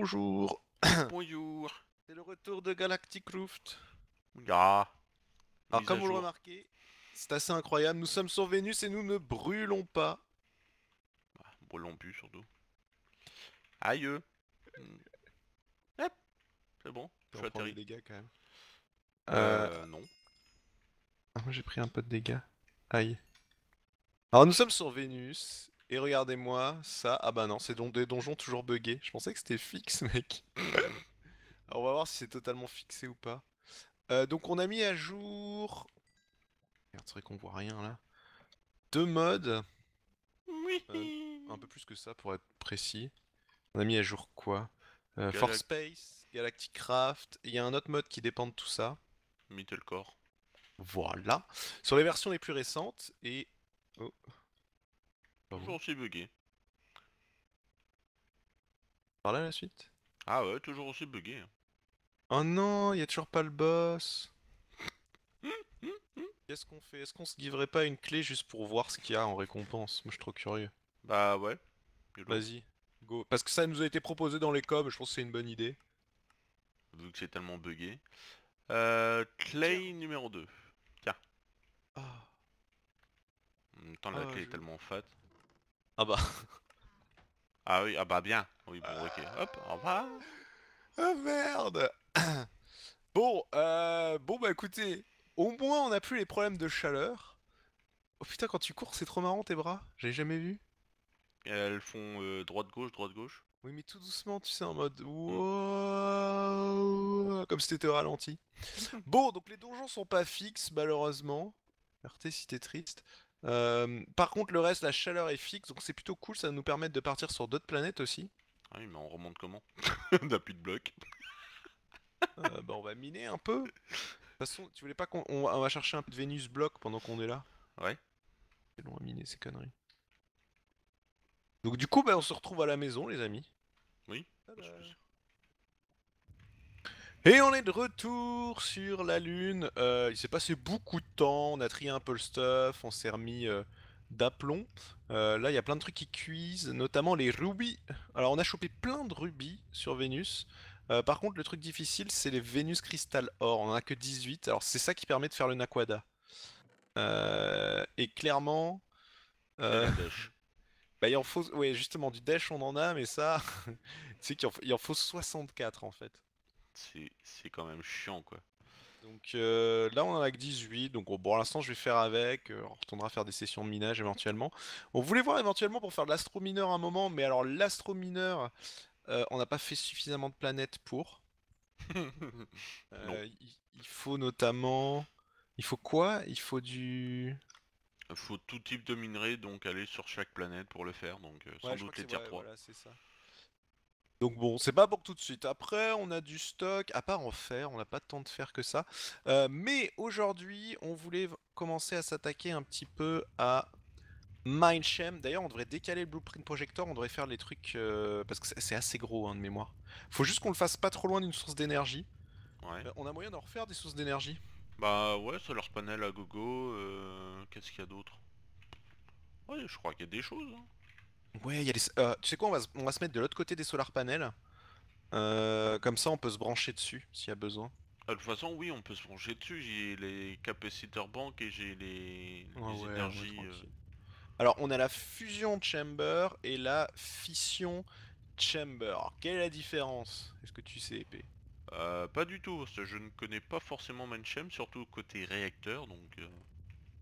Bonjour. Bonjour. C'est le retour de Galacticraft. Yeah. Alors comme vous le remarquez, c'est assez incroyable, nous sommes sur Vénus et nous ne brûlons pas. Bah, brûlons plus surtout. Aïe. Yep. C'est bon, je suis atterri. Des dégâts quand même. Non. Ah, moi j'ai pris un peu de dégâts. Aïe. Alors nous sommes sur Vénus, et regardez-moi ça. Ah bah non, c'est des donjons toujours buggés. Je pensais que c'était fixe, mec. Alors on va voir si c'est totalement fixé ou pas. Donc on a mis à jour... Regarde, c'est vrai qu'on voit rien là. 2 modes. Oui. Un peu plus que ça pour être précis. On a mis à jour quoi? For Space, Galacticraft, il y a un autre mode qui dépend de tout ça. Mittelcore. Voilà. Sur les versions les plus récentes et... Oh. Toujours aussi bugué. Par là la suite? Ah ouais, toujours aussi bugué. Oh non, il y a toujours pas le boss. Qu'est-ce qu'on fait? Est-ce qu'on se giverait pas une clé juste pour voir ce qu'il y a en récompense? Moi je suis trop curieux. Bah ouais. Vas-y, go. Parce que ça nous a été proposé dans les coms, je pense que c'est une bonne idée. Vu que c'est tellement bugué. Clé numéro 2. Tiens. Oh. En même temps, la clé est tellement fat. Ah bah. Ah oui, ah bah bien. Oui, bon, ok. Hop, au revoir. Ah merde. Bon, bon bah écoutez, au moins on a plus les problèmes de chaleur. Oh putain, quand tu cours, c'est trop marrant tes bras. J'ai jamais vu. Elles font droite-gauche, droite-gauche. Oui, mais tout doucement, tu sais, en mode wow, comme si t'étais au ralenti. Bon, donc les donjons sont pas fixes, malheureusement. RT si t'es triste. Par contre, le reste, la chaleur est fixe, donc c'est plutôt cool, ça va nous permettre de partir sur d'autres planètes aussi. Ah oui, mais on remonte comment? On n'a plus de blocs. Bah on va miner un peu. De toute façon, tu voulais pas qu'on va chercher un peu de Vénus bloc pendant qu'on est là? Ouais. C'est long à miner ces conneries. Donc du coup, bah, on se retrouve à la maison, les amis. Oui. Et on est de retour sur la Lune. Il s'est passé beaucoup de temps, on a trié un peu le stuff, on s'est remis d'aplomb. Là, il y a plein de trucs qui cuisent, notamment les rubis. Alors, on a chopé plein de rubis sur Vénus. Par contre, le truc difficile, c'est les Vénus cristal or. On en a que 18. Alors, c'est ça qui permet de faire le naquada. Et clairement... Bah il en faut, ouais justement du dash on en a mais ça, tu sais qu'il en faut 64 en fait. C'est quand même chiant quoi. Donc là on en a que 18, donc bon, pour l'instant je vais faire avec, on retournera faire des sessions de minage éventuellement. On voulait voir éventuellement pour faire de l'astromineur un moment, mais alors l'astromineur, on n'a pas fait suffisamment de planètes pour. Il faut notamment, il faut quoi? Il faut du... Faut tout type de minerai, donc aller sur chaque planète pour le faire, donc sans doute les tier 3. Voilà, c'est ça. Donc bon, c'est pas pour tout de suite. Après, on a du stock, à part en fer, on n'a pas tant de fer que ça. Mais aujourd'hui, on voulait commencer à s'attaquer un petit peu à Mindsham. D'ailleurs, on devrait décaler le Blueprint Projector, on devrait faire les trucs... parce que c'est assez gros hein, de mémoire. Faut juste qu'on le fasse pas trop loin d'une source d'énergie. Ouais. On a moyen d'en refaire des sources d'énergie. Bah ouais, Solar Panel à gogo, qu'est-ce qu'il y a d'autre? Ouais, je crois qu'il y a des choses. Hein. Ouais, il y a des... tu sais quoi, on va se mettre de l'autre côté des Solar Panel. Comme ça, on peut se brancher dessus, s'il y a besoin. Ah, de toute façon, oui, on peut se brancher dessus. J'ai les capaciteurs banques et j'ai les énergies... Alors, on a la fusion chamber et la fission chamber. Alors, quelle est la différence? Est-ce que tu sais, épée? Pas du tout, parce que je ne connais pas forcément Manchem, surtout côté réacteur, donc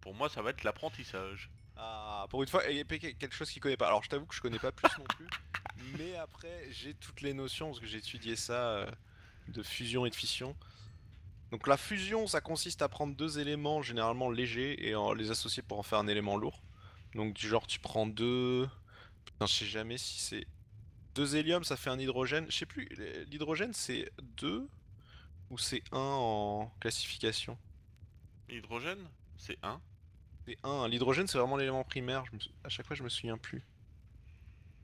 pour moi ça va être l'apprentissage. Ah, pour une fois, il y a quelque chose qu'il connaît pas. Alors je t'avoue que je connais pas plus non plus, mais après j'ai toutes les notions, parce que j'ai étudié ça de fusion et de fission. Donc la fusion, ça consiste à prendre deux éléments généralement légers et les associer pour en faire un élément lourd. Donc du genre tu prends deux... Putain, je sais jamais si c'est... 2 hélium ça fait un hydrogène, je sais plus, l'hydrogène c'est 2 ou c'est 1 en classification? L'hydrogène c'est 1. C'est 1, l'hydrogène c'est vraiment l'élément primaire, à chaque fois je me souviens plus.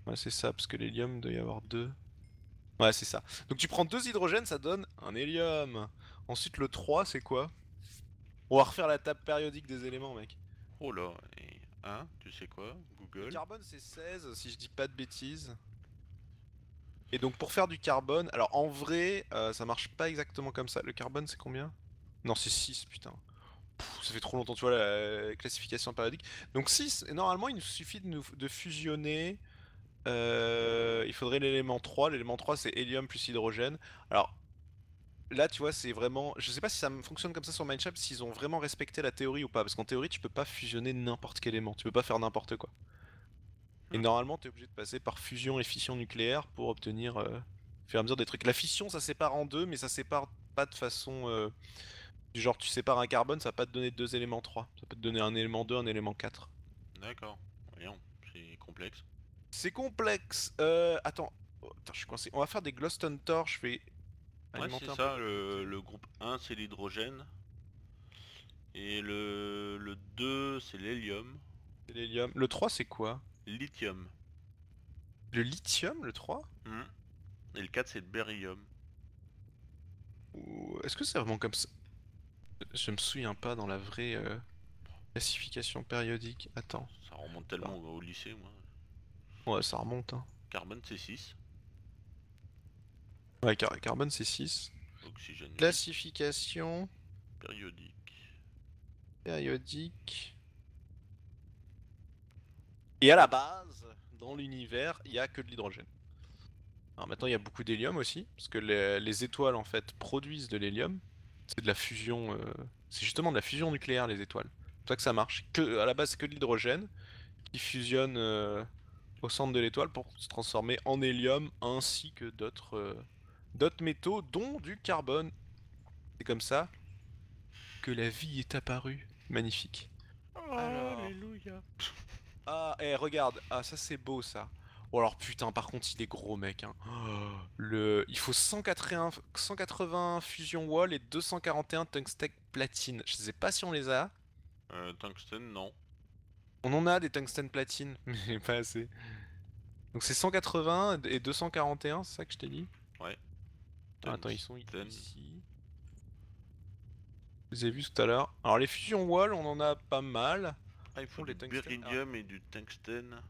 Ouais c'est ça, parce que l'hélium doit y avoir 2. Ouais c'est ça, donc tu prends 2 hydrogènes ça donne un hélium. Ensuite le 3 c'est quoi? On va refaire la table périodique des éléments mec. Oh là, et 1, tu sais quoi, Google. Le carbone c'est 16 si je dis pas de bêtises. Et donc pour faire du carbone, alors en vrai ça marche pas exactement comme ça. Le carbone c'est combien? Non c'est 6 putain. Pff, ça fait trop longtemps tu vois la classification périodique. Donc 6, et normalement il nous suffit de fusionner, il faudrait l'élément 3. L'élément 3 c'est hélium plus hydrogène. Alors là tu vois c'est vraiment, je sais pas si ça fonctionne comme ça sur Mindsham, s'ils ont vraiment respecté la théorie ou pas. Parce qu'en théorie tu peux pas fusionner n'importe quel élément, tu peux pas faire n'importe quoi. Et normalement t'es obligé de passer par fusion et fission nucléaire pour obtenir au fur et à mesure des trucs. La fission ça sépare en deux mais ça sépare pas de façon du genre tu sépares un carbone ça va pas te donner deux éléments 3, ça peut te donner un élément 2, un élément 4. D'accord, voyons, c'est complexe. C'est complexe, attends, oh, putain, je suis coincé, on va faire des Glowstone Torches, je vais alimenter un peu. Ouais c'est ça, le groupe 1 c'est l'hydrogène et le 2 c'est l'hélium. Le 3 c'est quoi? Lithium. Le lithium, le 3 mmh. Et le 4 c'est le beryllium. Est-ce que c'est vraiment comme ça? Je me souviens pas dans la vraie classification périodique. Attends. Ça remonte tellement au lycée moi. Ouais ça remonte hein. Carbone c'est 6. Ouais carbone c'est 6. Oxygène. Classification périodique. Et à la base, dans l'univers, il n'y a que de l'hydrogène. Alors maintenant, il y a beaucoup d'hélium aussi, parce que les étoiles en fait produisent de l'hélium. C'est de la fusion, c'est justement de la fusion nucléaire les étoiles. C'est pour ça que ça marche. À la base, c'est que de l'hydrogène qui fusionne au centre de l'étoile pour se transformer en hélium ainsi que d'autres métaux, dont du carbone. C'est comme ça que la vie est apparue. Magnifique. Alors... Alléluia. Ah, eh, regarde, ah ça c'est beau ça. Oh alors putain, par contre il est gros mec hein. Il faut 180 fusion wall et 241 tungstène platine. Je sais pas si on les a. Tungstène non. On en a des tungstène platine, mais pas assez. Donc c'est 180 et 241, c'est ça que je t'ai dit? Ouais. Ah, attends, ils sont ici. Je les ai vus tout à l'heure. Alors les fusion wall, on en a pas mal. Ah, il faut du beryllium et du tungstène.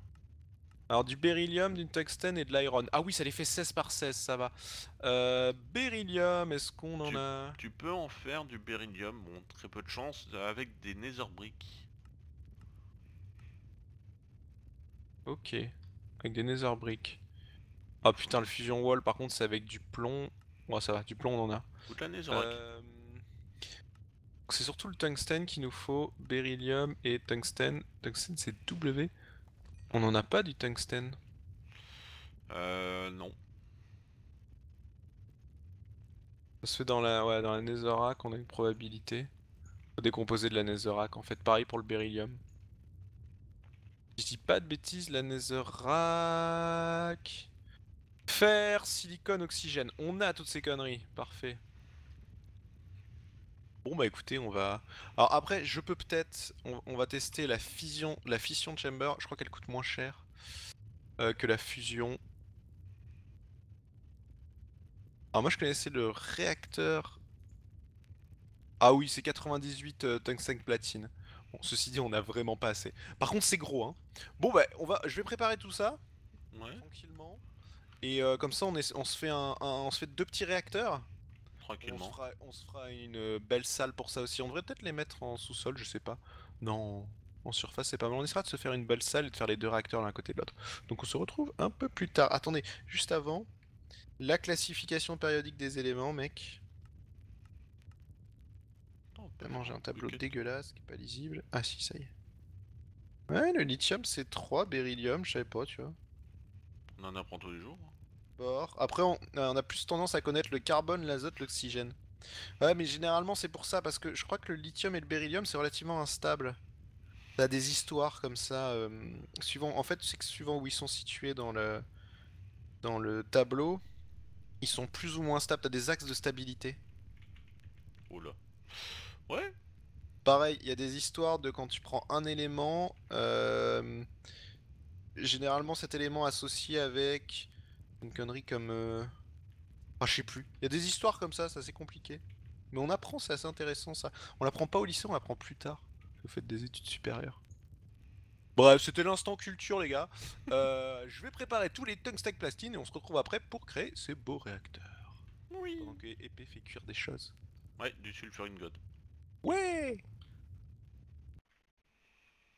Alors du beryllium, du tungstène et de l'iron. Ah oui, ça les fait 16 par 16, ça va. Beryllium, est-ce qu'on en a? Tu peux en faire du beryllium, bon, très peu de chance, avec des nether bricks. Ok, avec des nether bricks. Ah putain, le fusion wall, par contre, c'est avec du plomb. Ouais, ça va, du plomb, on en a. Toute la nether brick. C'est surtout le tungstène qu'il nous faut, beryllium et tungstène. Tungstène c'est W. On en a pas du tungstène? Non. Ça se fait dans la, ouais, dans la netherrack, on a une probabilité. Faut décomposer de la netherrack en fait, pareil pour le beryllium. Je dis pas de bêtises, la netherrack... Fer, silicone, oxygène, on a toutes ces conneries, parfait. Bon bah écoutez on va... Alors après je peux peut-être... On va tester la fission chamber, je crois qu'elle coûte moins cher que la fusion. Alors moi je connaissais le réacteur... Ah oui c'est 98 tungstène platine. Bon ceci dit on a vraiment pas assez. Par contre c'est gros hein. Bon bah je vais préparer tout ça. Ouais. Tranquillement. Et comme ça on se fait on se fait deux petits réacteurs. Tranquillement. On se fera une belle salle pour ça aussi. On devrait peut-être les mettre en sous-sol, je sais pas. Non, en surface c'est pas mal. On essaiera de se faire une belle salle et de faire les deux réacteurs l'un côté de l'autre. Donc on se retrouve un peu plus tard. Attendez, juste avant, la classification périodique des éléments, mec. Oh, j'ai un tableau dégueulasse qui est pas lisible. Ah si, ça y est. Ouais, le lithium c'est 3, beryllium, je savais pas, tu vois. On en apprend tous les jours. Après on a plus tendance à connaître le carbone, l'azote, l'oxygène. Ouais mais généralement c'est pour ça parce que je crois que le lithium et le beryllium c'est relativement instable. T'as des histoires comme ça, suivant, en fait c'est que suivant où ils sont situés dans le tableau, ils sont plus ou moins stables, t'as des axes de stabilité. Oula. Ouais. Pareil, il y a des histoires de quand tu prends un élément, généralement cet élément associé avec... Une connerie comme... Ah, je sais plus. Il y a des histoires comme ça, c'est assez compliqué. Mais on apprend, c'est assez intéressant ça. On l'apprend pas au lycée, on l'apprend plus tard. Vous faites des études supérieures. Bref, c'était l'instant culture, les gars. Je vais préparer tous les tungstène platine et on se retrouve après pour créer ces beaux réacteurs. Oui. Pendant que Épée fait cuire des choses. Ouais, du sulfuring god. Ouais.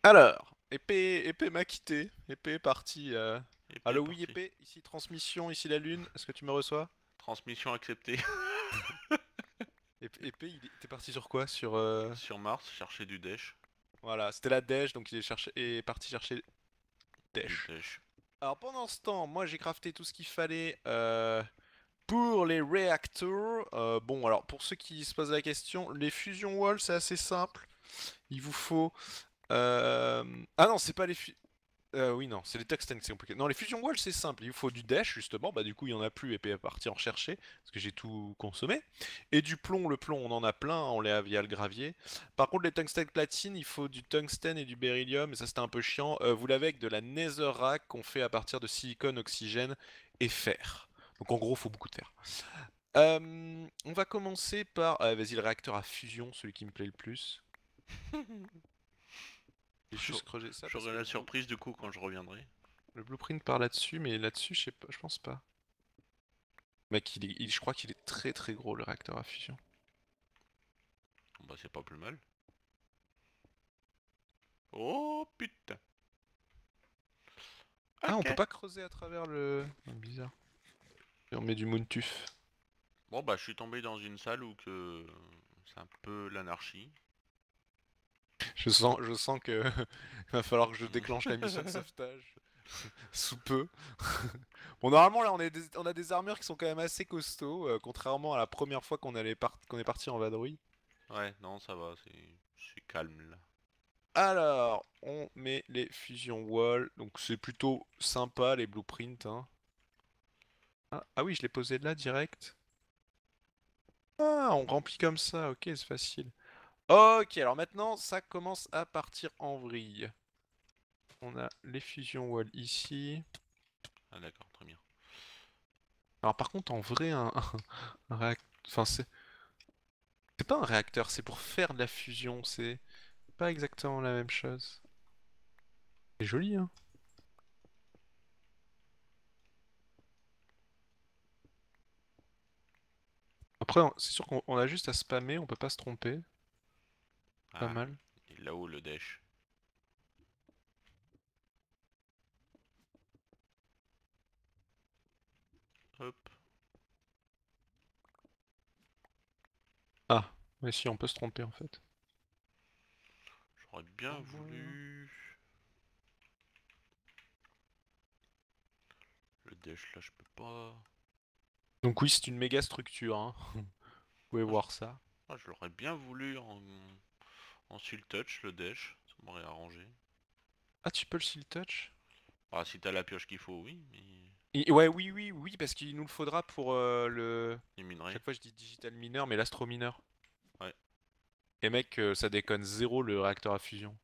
Alors, Épée m'a quitté. Épée est partie. Allô, oui, Épée. Ici transmission, ici la lune. Est-ce que tu me reçois? Transmission acceptée. Épée, t'es parti sur quoi? Sur Mars, chercher du dèche. Voilà, c'était la dèche, donc il est parti chercher dèche. Alors pendant ce temps, moi j'ai crafté tout ce qu'il fallait pour les réacteurs. Bon, alors pour ceux qui se posent la question, les fusion walls c'est assez simple. Il vous faut... Ah non, c'est pas les fusion... oui, non, c'est les tungstène, c'est compliqué. Non, les fusion walls c'est simple, il vous faut du dèche justement. Bah du coup il n'y en a plus, et puis à partir en chercher, parce que j'ai tout consommé. Et du plomb, le plomb on en a plein, on l'a via le gravier. Par contre les tungstène platine, il faut du tungstène et du beryllium, et ça c'était un peu chiant. Vous l'avez avec de la netherrack qu'on fait à partir de silicone, oxygène et fer. Donc en gros il faut beaucoup de fer. On va commencer par... vas-y, le réacteur à fusion, celui qui me plaît le plus. J'aurai la surprise du coup quand je reviendrai. Le blueprint part là-dessus, mais là-dessus, je sais pas, je pense pas. Mec, je crois qu'il est très très gros le réacteur à fusion. Bah c'est pas plus mal. Oh putain. Ah okay. On peut pas creuser à travers le... Bizarre. Et on met du moontuf. Bon bah je suis tombé dans une salle où que... C'est un peu l'anarchie. Je sens que va falloir que je déclenche la mission de sauvetage sous peu. Bon, normalement là on a des armures qui sont quand même assez costauds, contrairement à la première fois qu'on est parti en vadrouille. Ouais, non ça va, c'est calme là. Alors, on met les fusion walls, donc c'est plutôt sympa les blueprints. Hein. Ah oui, je l'ai posé là direct. Ah, on remplit comme ça, ok, c'est facile. Ok, alors maintenant ça commence à partir en vrille. On a les fusion walls ici. Ah d'accord, très bien. Alors par contre en vrai un réacteur... Enfin c'est pas un réacteur, c'est pour faire de la fusion, c'est pas exactement la même chose. C'est joli hein. Après c'est sûr qu'on a juste à spammer, on peut pas se tromper. Pas mal. Et là-haut le dash. Hop. Ah, mais si on peut se tromper en fait. J'aurais bien voulu. Le dash là je peux pas. Donc oui c'est une méga structure hein. Vous pouvez voir ça. Ah, je l'aurais bien voulu en seal touch le dash, ça m'aurait arrangé. Ah tu peux le seal touch? Ah si t'as la pioche qu'il faut oui mais... Ouais oui parce qu'il nous le faudra pour le... Les minerais. Chaque fois je dis digital mineur mais l'astro mineur. Ouais. Et mec ça déconne zéro le réacteur à fusion.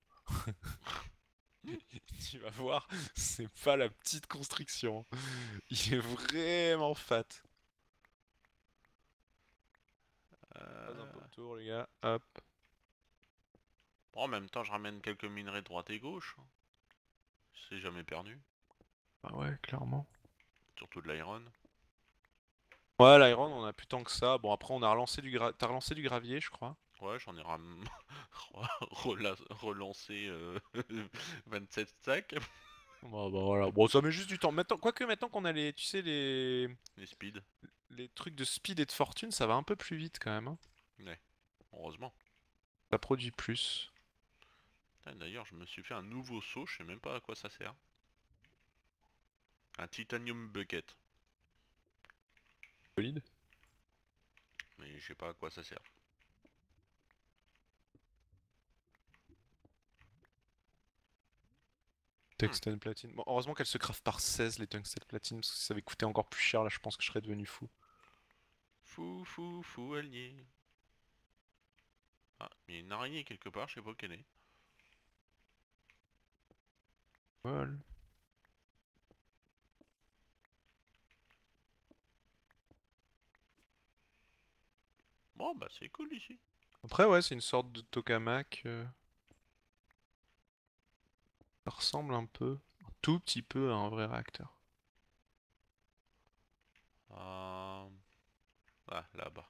Tu vas voir, c'est pas la petite constriction. Il est vraiment fat. Pas un peu tour les gars, hop. En même temps, je ramène quelques minerais droite et gauche. C'est jamais perdu. Bah ouais, clairement. Surtout de l'iron. Ouais, l'iron, on a plus tant que ça. Bon, après, on a relancé T'as relancé du gravier, je crois. Ouais, j'en ai relancé 27 stacks. Bon, bah voilà. Bon, ça met juste du temps. Quoique, maintenant qu'on a les... Tu sais, les... Les speed. Les trucs de speed et de fortune, ça va un peu plus vite, quand même. Hein. Ouais, heureusement. Ça produit plus. D'ailleurs je me suis fait un nouveau seau, je sais même pas à quoi ça sert. Un titanium bucket. Solide. Mais je sais pas à quoi ça sert. Tungstène platine. Bon, heureusement qu'elle se craft par 16 les tungstène platine, parce que si ça avait coûté encore plus cher là je pense que je serais devenu fou. Fou elle y est. Ah, il y a une araignée quelque part, je sais pas où qu'elle est. Voilà. Bon bah c'est cool ici. Après ouais c'est une sorte de tokamak. Ça ressemble un peu, un tout petit peu à un vrai réacteur. Ah, là-bas.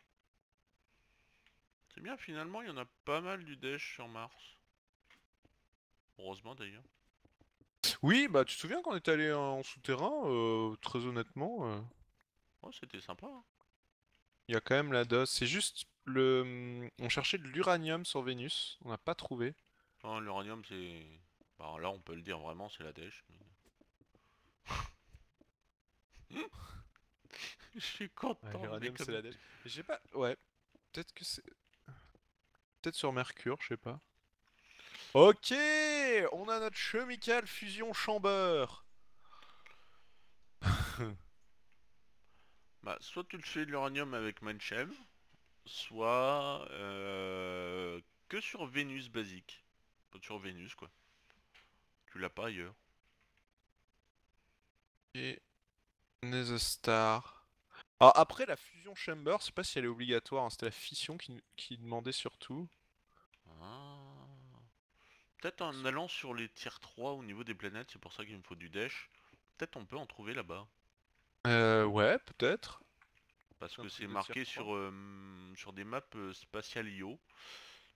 C'est bien, finalement, il y en a pas mal du déj sur Mars. Heureusement, d'ailleurs. Oui, bah tu te souviens qu'on est allé en souterrain, très honnêtement. Oh, c'était sympa. Hein. Il y a quand même la dose. C'est juste le... On cherchait de l'uranium sur Vénus, on n'a pas trouvé. Enfin, l'uranium, c'est... Bah, là, on peut le dire vraiment, c'est la déj. Mais... Je suis content. Ouais, l'uranium, c'est la déj. Je sais pas, ouais. Peut-être que c'est... Peut-être sur Mercure, je sais pas. Ok, on a notre chemical fusion chamber. Bah, soit tu le fais de l'uranium avec Manchem, soit que sur Vénus basique. Sur Vénus, quoi. Tu l'as pas ailleurs. Et Nether Star. Alors après la fusion chamber, je sais pas si elle est obligatoire, hein. C'était la fission qui demandait surtout. Ah. Peut-être en allant sur les tiers 3 au niveau des planètes, c'est pour ça qu'il me faut du dash. Peut-être on peut en trouver là-bas. Ouais, peut-être. Parce que c'est marqué sur, sur des maps spatial IO.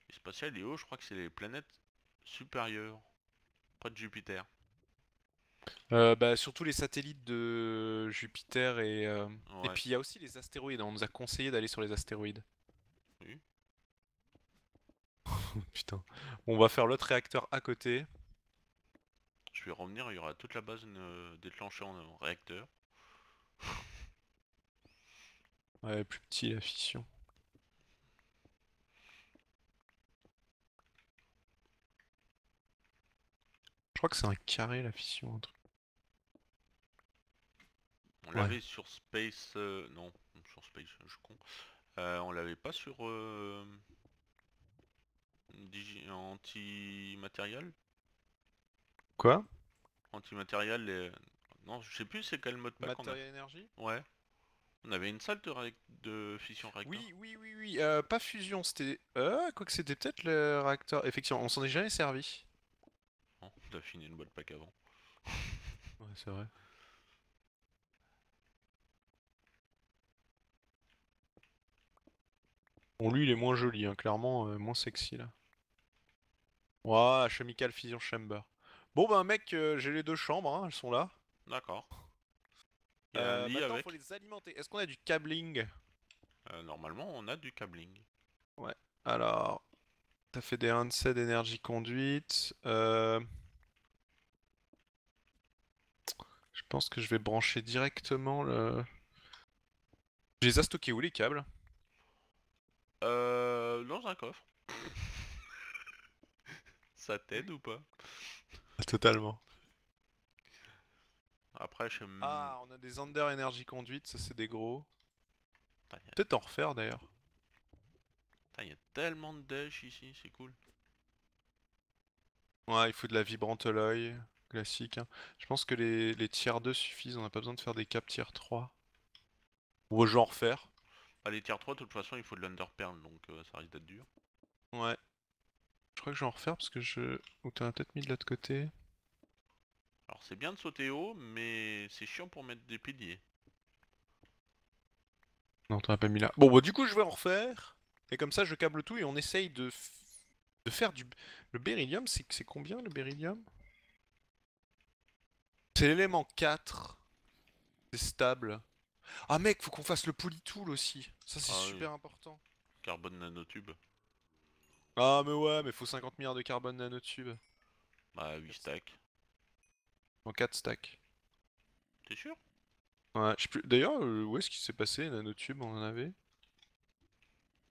Et spatial IO, je crois que c'est les planètes supérieures, près de Jupiter. Bah, surtout les satellites de Jupiter et... Ouais. Et puis il y a aussi les astéroïdes, on nous a conseillé d'aller sur les astéroïdes. Oui. Putain, on va faire l'autre réacteur à côté. Je vais revenir, il y aura toute la base déclenchée en réacteur. Ouais, plus petit la fission. Je crois que c'est un carré la fission, un truc. On l'avait sur Space... non, sur Space, je suis con. On l'avait pas sur... anti-matériel. Quoi? Anti-matériel, non, je sais plus c'est quel mode pack. Matériel énergie? Ouais. On avait une salle de fission réacteur. Oui. Pas fusion, c'était... quoique c'était peut-être le réacteur. Effectivement, on s'en est jamais servi. Oh, t'as fini le mode pack avant. Ouais, c'est vrai. Bon, lui il est moins joli, hein, clairement, moins sexy là. Ouah, chemical fusion chamber. Bon bah mec, j'ai les deux chambres, hein, elles sont là. D'accord. Maintenant avec... faut les alimenter. Est-ce qu'on a du cabling? Normalement on a du cabling. Ouais, alors... T'as fait des handsets d'énergie conduite. Je pense que je vais brancher directement le... Je les ai stockés où les câbles? Dans un coffre. Ça t'aide ou pas? Totalement. Après je... Ah, on a des Ender Energy conduite, ça c'est des gros. Peut-être en refaire d'ailleurs. Il y a tellement de dash ici, c'est cool. Ouais, il faut de la vibrante l'œil, classique. Hein. Je pense que les tiers 2 suffisent, on n'a pas besoin de faire des caps tiers 3. Ou au genre faire. Ah, les tiers 3, de toute façon, il faut de l'underperl, donc ça risque d'être dur. Ouais. Je crois que je vais en refaire parce que je... Ou t'en as peut-être mis de l'autre côté. Alors c'est bien de sauter haut, mais c'est chiant pour mettre des piliers. Non, t'en as pas mis là. Bon, bah du coup, je vais en refaire. Et comme ça, je câble tout et on essaye de faire du... Le beryllium, c'est combien le beryllium? C'est l'élément 4. C'est stable. Ah mec, faut qu'on fasse le polytool aussi. Ça c'est super important. Carbone nanotube. Ah mais ouais, mais faut 50 milliards de carbone nanotube. Bah 8 stacks. En 4 stacks. T'es sûr? Ouais, je sais plus. D'ailleurs, où est-ce qu'il s'est passé nanotube? On en avait.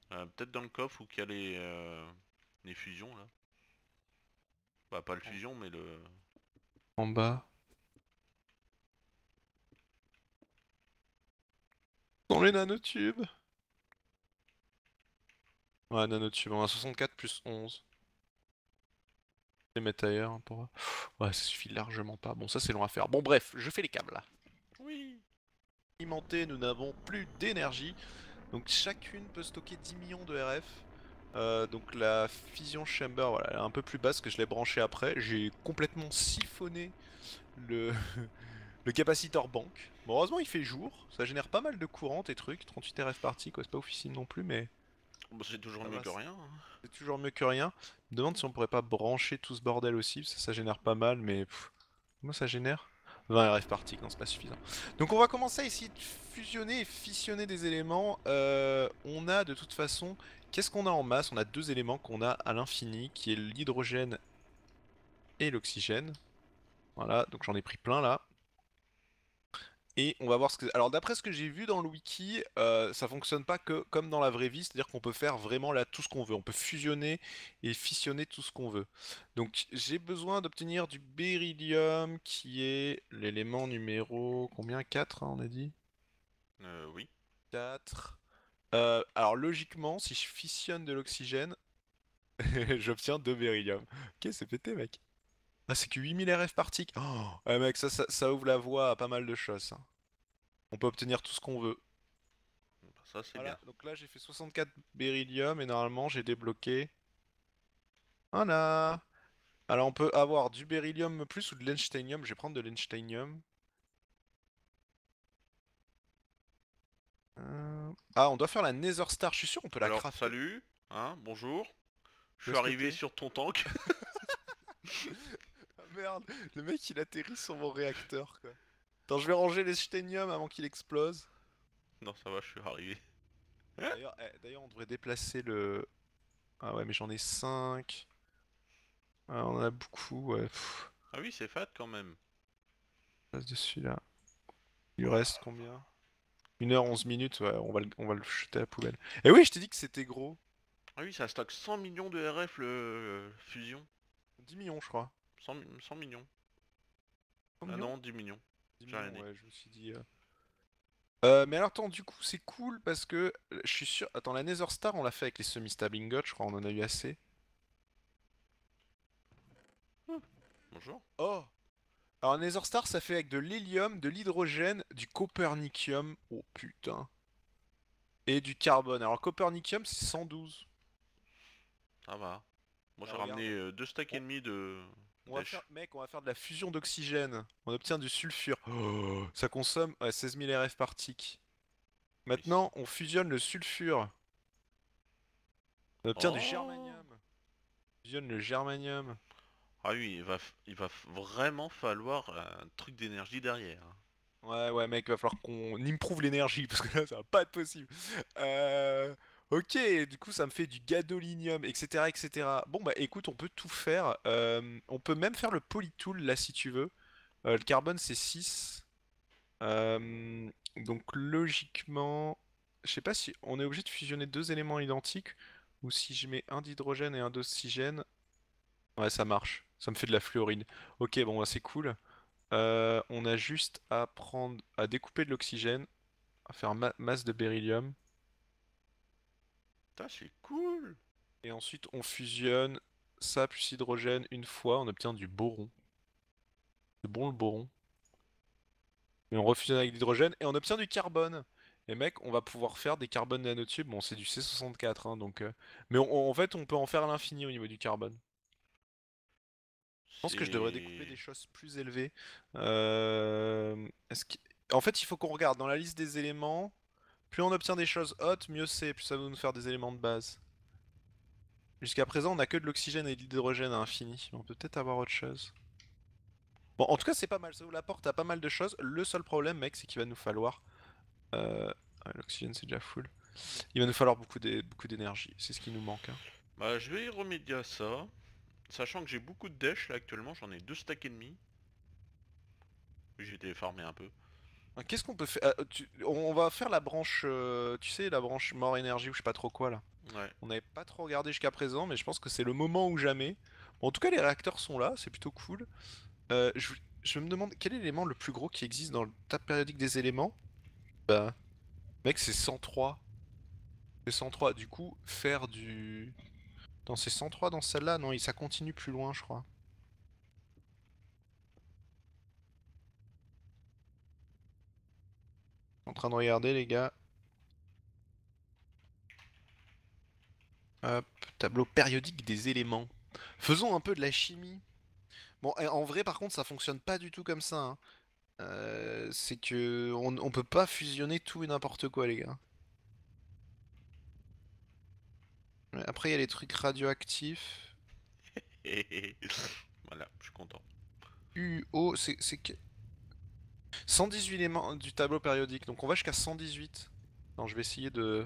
Peut-être dans le coffre où il y a les fusions là. Bah pas le fusion mais le... En bas. Dans les nanotubes. Ouais, nanotubes, on a 64 plus 11. Je vais les mettre ailleurs hein, pour... Ouais, ça suffit largement pas. Bon, ça c'est long à faire. Bon bref, je fais les câbles là. Oui. Alimenté, nous n'avons plus d'énergie. Donc chacune peut stocker 10 millions de RF. Donc la fusion chamber, voilà, elle est un peu plus basse que je l'ai branchée après. J'ai complètement siphonné le, le capacitor bank. Bon, heureusement il fait jour, ça génère pas mal de courant et trucs. 38 RF parties quoi, c'est pas officiel non plus mais... Bon, c'est toujours mieux que rien. C'est toujours mieux que rien. Je me demande si on pourrait pas brancher tout ce bordel aussi, parce que ça génère pas mal mais... Comment ça génère 20 RF parties, non c'est pas suffisant. Donc on va commencer à essayer de fusionner et fissionner des éléments. On a de toute façon... Qu'est-ce qu'on a en masse? On a deux éléments qu'on a à l'infini, qui est l'hydrogène et l'oxygène. Voilà, donc j'en ai pris plein là. Et on va voir ce que... Alors d'après ce que j'ai vu dans le wiki, ça fonctionne pas que comme dans la vraie vie, c'est-à-dire qu'on peut faire vraiment là tout ce qu'on veut. On peut fusionner et fissionner tout ce qu'on veut. Donc j'ai besoin d'obtenir du beryllium, qui est l'élément numéro... Combien? 4 hein, on a dit? Oui. 4... alors logiquement, si je fissionne de l'oxygène, j'obtiens 2 beryllium. Ok, c'est pété mec. Ah c'est que 8000 RF parties. Oh ouais, mec, ça ouvre la voie à pas mal de choses. Hein. On peut obtenir tout ce qu'on veut. Ça c'est voilà, bien. Donc là j'ai fait 64 beryllium et normalement j'ai débloqué... Voilà. Alors on peut avoir du beryllium plus ou de l'ensteinium. Je vais prendre de l'ensteinium. Ah, on doit faire la Nether Star, je suis sûr, on peut la crafter. Alors, salut, hein, bonjour, je suis arrivé sur ton tank. Ah merde, le mec il atterrit sur mon réacteur quoi. Attends, je vais ranger les titanium avant qu'il explose. Non, ça va, je suis arrivé. D'ailleurs, on devrait déplacer le... Ah ouais, mais j'en ai 5. Ah, on en a beaucoup, ouais. Pff. Ah oui, c'est fat quand même. On passe de celui-là. Il reste combien? 1h11, ouais, on va le jeter à la poubelle. Et oui, je t'ai dit que c'était gros. Ah oui, ça stocke 100 millions de RF le fusion. 10 millions, je crois. 100 millions. 100 millions. Ah non, 10 millions. 10 millions, ouais, je me suis dit... mais alors, attends, du coup, c'est cool parce que je suis sûr... Attends, la Nether Star, on l'a fait avec les semi-stab ingots, je crois, on en a eu assez. Bonjour. Oh! Alors Nether Star ça fait avec de l'hélium, de l'hydrogène, du copernicium, oh putain, et du carbone. Alors copernicium c'est 112. Ça va. Moi j'ai ramené 2 stacks et demi de... Mec on va faire de la fusion d'oxygène, on obtient du sulfure. Oh, ça consomme 16 000 RF par tick. Maintenant on fusionne le sulfure. On obtient du germanium. On fusionne le germanium. Ah oui, il va vraiment falloir un truc d'énergie derrière. Ouais mec, il va falloir qu'on improve l'énergie, parce que là ça va pas être possible. Ok, du coup ça me fait du gadolinium, etc. etc. Bon bah écoute, on peut tout faire. On peut même faire le polytool là si tu veux. Le carbone c'est 6. Donc logiquement, je sais pas si on est obligé de fusionner deux éléments identiques, ou si je mets un d'hydrogène et un d'oxygène. Ouais ça marche. Ça me fait de la fluoride. Ok, bon, bah, c'est cool. On a juste à prendre, à découper de l'oxygène, à faire masse de beryllium. Putain, c'est cool. Et ensuite, on fusionne ça plus hydrogène une fois, on obtient du boron. C'est bon le boron. Et on refusionne avec l'hydrogène et on obtient du carbone. Et mec, on va pouvoir faire des carbones nanotubes. Bon, c'est du C64, hein, donc. Mais en fait, on peut en faire à l'infini au niveau du carbone. Je pense que je devrais découper des choses plus élevées. En fait, il faut qu'on regarde dans la liste des éléments. Plus on obtient des choses hautes, mieux c'est. Plus ça va nous faire des éléments de base. Jusqu'à présent, on a que de l'oxygène et de l'hydrogène à infini. On peut peut-être avoir autre chose. Bon, en tout cas, c'est pas mal. Ça vous l'apporte à pas mal de choses. Le seul problème, mec, c'est qu'il va nous falloir... l'oxygène, c'est déjà full. Il va nous falloir beaucoup d'énergie. C'est ce qui nous manque. Hein. Bah, je vais y remédier à ça. Sachant que j'ai beaucoup de dèche là actuellement, j'en ai 2 stacks et demi. J'ai été farmé un peu. Qu'est-ce qu'on peut faire? On va faire la branche, tu sais, la branche mort énergie ou je sais pas trop quoi là. Ouais. On n'avait pas trop regardé jusqu'à présent, mais je pense que c'est le moment ou jamais. Bon, en tout cas, les réacteurs sont là, c'est plutôt cool. Je me demande quel est l'élément le plus gros qui existe dans le table périodique des éléments. Bah, mec, c'est 103. C'est 103, du coup, faire du... Dans ces 103, dans celle-là, non, ça continue plus loin, je crois. Je suis en train de regarder, les gars. Hop, tableau périodique des éléments. Faisons un peu de la chimie. Bon, en vrai, par contre, ça fonctionne pas du tout comme ça, hein. C'est que on peut pas fusionner tout et n'importe quoi, les gars. Après, il y a les trucs radioactifs. Voilà, je suis content. UO, c'est 118 éléments du tableau périodique, donc on va jusqu'à 118. Non, je vais essayer de...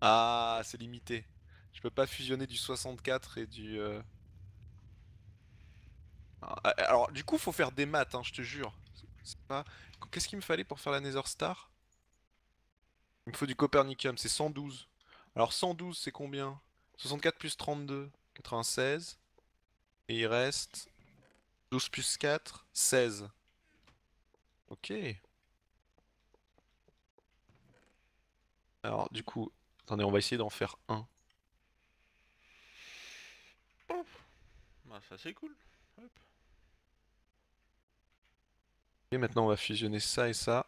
Ah, c'est limité. Je peux pas fusionner du 64 et du... Alors, du coup, faut faire des maths, hein, je te jure. Pas... Qu'est-ce qu'il me fallait pour faire la Nether Star? Il me faut du Copernicum, c'est 112. Alors 112, c'est combien? 64 plus 32, 96. Et il reste... 12 plus 4, 16. Ok. Alors du coup, attendez, on va essayer d'en faire un. Bon. Bah ça c'est cool. Hop. Et maintenant on va fusionner ça et ça.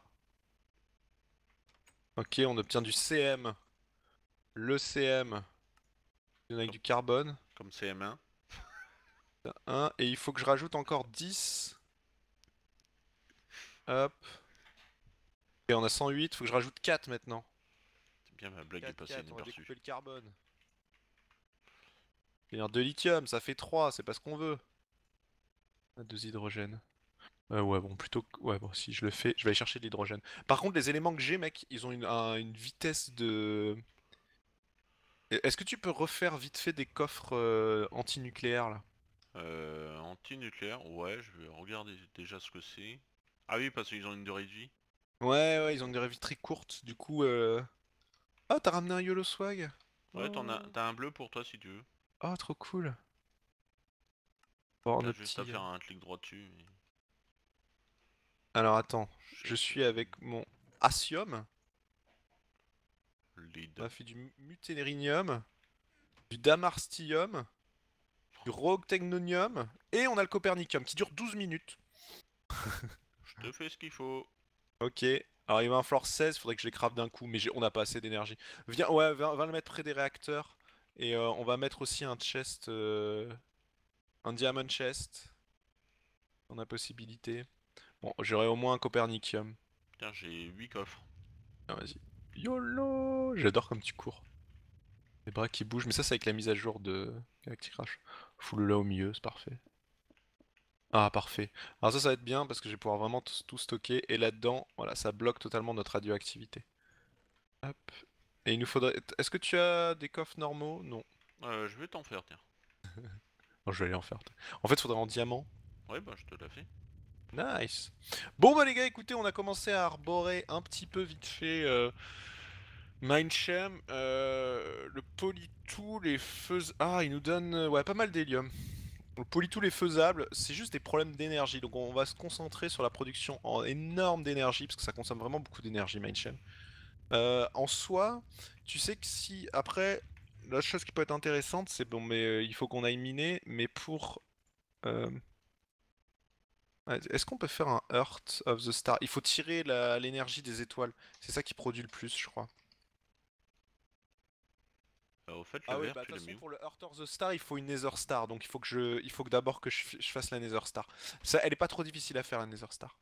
Ok, on obtient du CM. Le CM. Il y en a avec du carbone. Comme CM1. 1, et il faut que je rajoute encore 10. Hop. Et on a 108, faut que je rajoute 4 maintenant. C'est bien ma blague est passée inaperçue. On va découper le carbone. Il y a 2 lithium, ça fait 3, c'est pas ce qu'on veut. 2 hydrogènes. Ouais, bon, plutôt que... Ouais, bon, si je le fais, je vais aller chercher de l'hydrogène. Par contre, les éléments que j'ai, mec, ils ont une vitesse de... Est-ce que tu peux refaire vite fait des coffres antinucléaires, là? Anti-nucléaire, ouais, je vais regarder déjà ce que c'est. Ah oui, parce qu'ils ont une durée de vie. Ouais, ils ont une durée de vie très courte, du coup... Oh, t'as ramené un YOLO Swag? Ouais, oh. T'as un bleu pour toi si tu veux. Oh, trop cool. Bon, t'as juste à faire un clic droit dessus. Mais... Alors, attends, je suis avec mon Asium. Lead. On a fait du Muténérinium, du Damarstium, du Rogue Technonium, et on a le Copernicum qui dure 12 minutes. Je te fais ce qu'il faut. Ok, alors il va en falloir 16, faudrait que je les crafte d'un coup, mais on n'a pas assez d'énergie. Viens, ouais, va le mettre près des réacteurs, et on va mettre aussi un chest, un diamond chest. On a possibilité. Bon, j'aurai au moins un Copernicum. Tiens, j'ai 8 coffres. Ah, vas-y. YOLO! J'adore comme tu cours. Les bras qui bougent, mais ça c'est avec la mise à jour de Galacticraft. Fous-le là au milieu, c'est parfait. Ah parfait. Alors ça va être bien parce que je vais pouvoir vraiment tout stocker. Et là-dedans, voilà, ça bloque totalement notre radioactivité. Hop. Et il nous faudrait... Est-ce que tu as des coffres normaux? Non. Je vais t'en faire, tiens. Non, je vais aller en faire. En fait, il faudrait en diamant. Ouais, bah je te la fais. Nice. Bon bah les gars, écoutez, on a commencé à arborer un petit peu vite fait... Mindsham, le polytool est faisable. Ah, il nous donne ouais, pas mal d'hélium. Le polytool est faisable, c'est juste des problèmes d'énergie. Donc on va se concentrer sur la production en énorme d'énergie, parce que ça consomme vraiment beaucoup d'énergie, Mindsham. En soi, tu sais que si... Après, la chose qui peut être intéressante, c'est bon, mais il faut qu'on aille miner, mais pour... Est-ce qu'on peut faire un Heart of the Star? Il faut tirer l'énergie des étoiles. C'est ça qui produit le plus, je crois. Au fait, ah oui, bah, façon, pour le Heart of the Star, il faut une Nether Star, donc il faut que d'abord que je fasse la Nether Star. Ça, elle est pas trop difficile à faire la Nether Star.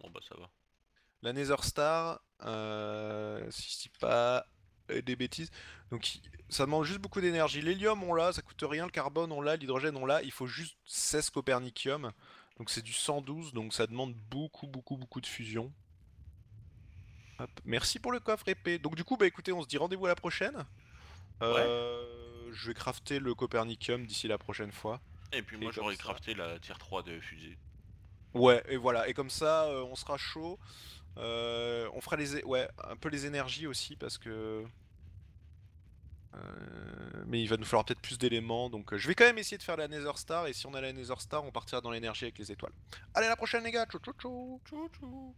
Bon bah ça va. La Nether Star, si je dis pas des bêtises, donc ça demande juste beaucoup d'énergie. L'hélium on l'a, ça coûte rien, le carbone on l'a, l'hydrogène on l'a, il faut juste 16 Copernicum, donc c'est du 112, donc ça demande beaucoup de fusion. Hop. Merci pour le coffre épais. Donc du coup, bah écoutez, on se dit rendez-vous à la prochaine. Ouais. Je vais crafter le Copernicum d'ici la prochaine fois. Et puis moi j'aurais crafté la tier 3 de fusée. Ouais, et voilà, et comme ça on sera chaud. On fera un peu les énergies aussi parce que... Mais il va nous falloir peut-être plus d'éléments, donc je vais quand même essayer de faire la Nether Star, et si on a la Nether Star on partira dans l'énergie avec les étoiles. Allez à la prochaine les gars, tchou tchou tchou.